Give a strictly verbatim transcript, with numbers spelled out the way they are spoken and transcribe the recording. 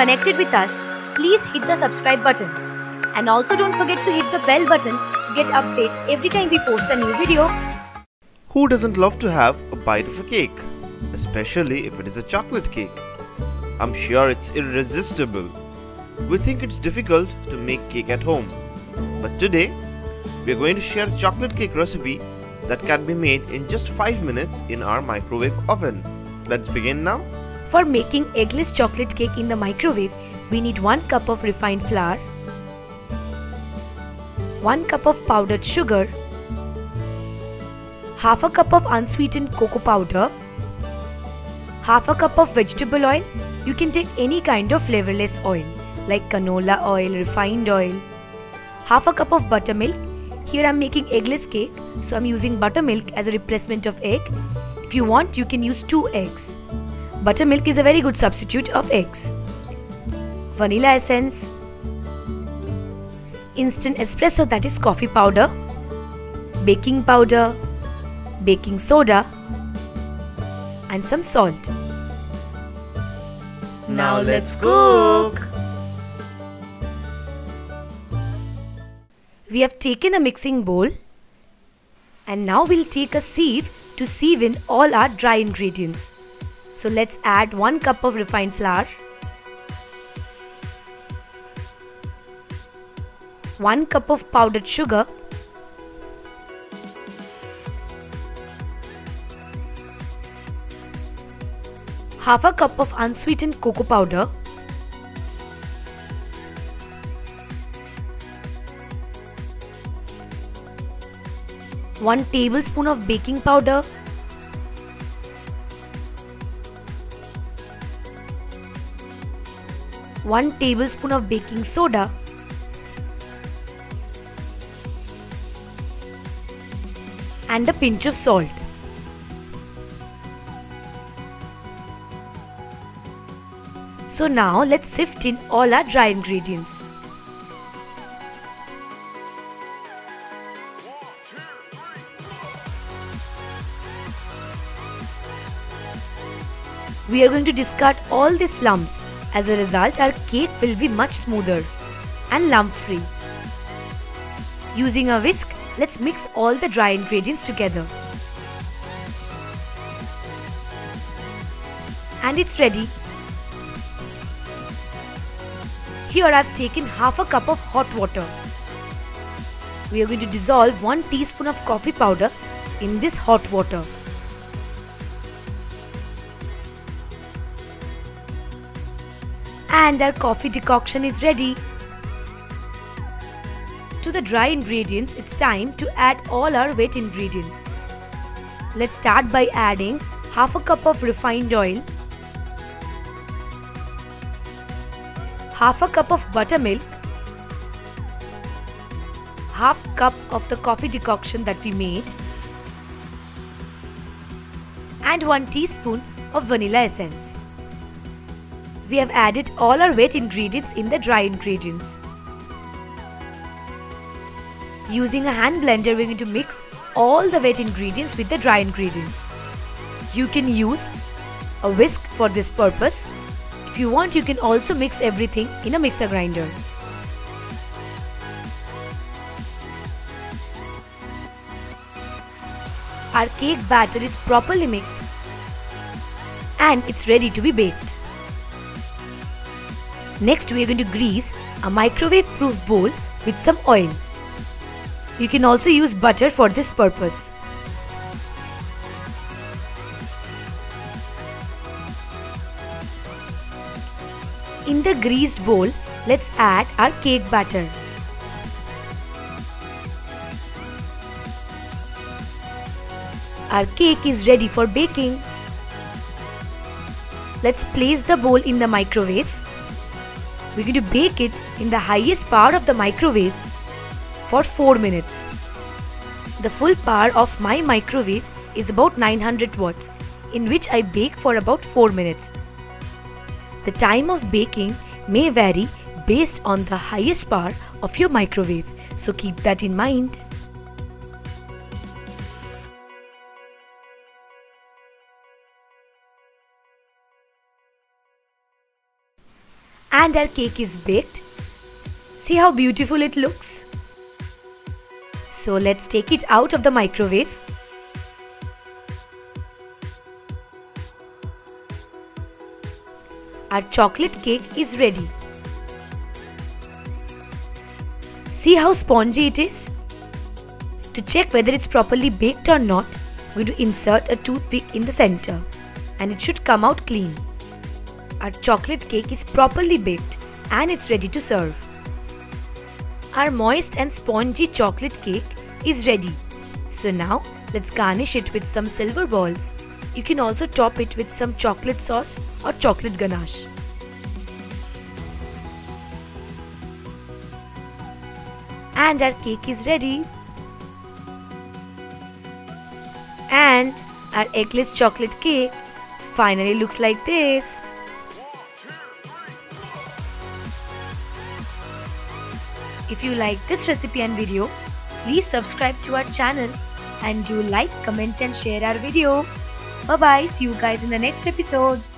connected with us, please hit the subscribe button. And also don't forget to hit the bell button to get updates every time we post a new video. Who doesn't love to have a bite of a cake? Especially if it is a chocolate cake. I'm sure it's irresistible. We think it's difficult to make cake at home. But today, we are going to share a chocolate cake recipe that can be made in just five minutes in our microwave oven. Let's begin now. For making eggless chocolate cake in the microwave, we need one cup of refined flour, one cup of powdered sugar, half a cup of unsweetened cocoa powder, half a cup of vegetable oil. You can take any kind of flavorless oil like canola oil, refined oil, half a cup of buttermilk. Here I'm making eggless cake, so I'm using buttermilk as a replacement of egg. If you want, you can use two eggs. Buttermilk is a very good substitute of eggs. Vanilla essence, instant espresso, that is coffee powder, baking powder, baking soda, and some salt. Now let's cook! We have taken a mixing bowl and now we'll take a sieve to sieve in all our dry ingredients. So let's add one cup of refined flour, one cup of powdered sugar, half a cup of unsweetened cocoa powder, one tablespoon of baking powder, one tablespoon of baking soda, and a pinch of salt. So now let's sift in all our dry ingredients. We are going to discard all the lumps. As a result, our cake will be much smoother and lump-free. Using a whisk, let's mix all the dry ingredients together. And it's ready. Here I've taken half a cup of hot water. We are going to dissolve one teaspoon of coffee powder in this hot water. And our coffee decoction is ready. To the dry ingredients, it's time to add all our wet ingredients. Let's start by adding half a cup of refined oil, half a cup of buttermilk, half cup of the coffee decoction that we made, and one teaspoon of vanilla essence. We have added all our wet ingredients in the dry ingredients. Using a hand blender, we're going to mix all the wet ingredients with the dry ingredients. You can use a whisk for this purpose. If you want, you can also mix everything in a mixer grinder. Our cake batter is properly mixed and it's ready to be baked. Next, we are going to grease a microwave-proof bowl with some oil. You can also use butter for this purpose. In the greased bowl, let's add our cake batter. Our cake is ready for baking. Let's place the bowl in the microwave. We're going to bake it in the highest power of the microwave for four minutes. The full power of my microwave is about nine hundred watts, in which I bake for about four minutes. The time of baking may vary based on the highest power of your microwave, so keep that in mind. and our cake is baked. See how beautiful it looks. So let's take it out of the microwave. Our chocolate cake is ready. See how spongy it is? To check whether it's properly baked or not, we're going to insert a toothpick in the center and it should come out clean. Our chocolate cake is properly baked and it's ready to serve. Our moist and spongy chocolate cake is ready. So now let's garnish it with some silver balls. You can also top it with some chocolate sauce or chocolate ganache. And our cake is ready. And our eggless chocolate cake finally looks like this. If you like this recipe and video, please subscribe to our channel and do like, comment and share our video. Bye bye, see you guys in the next episode.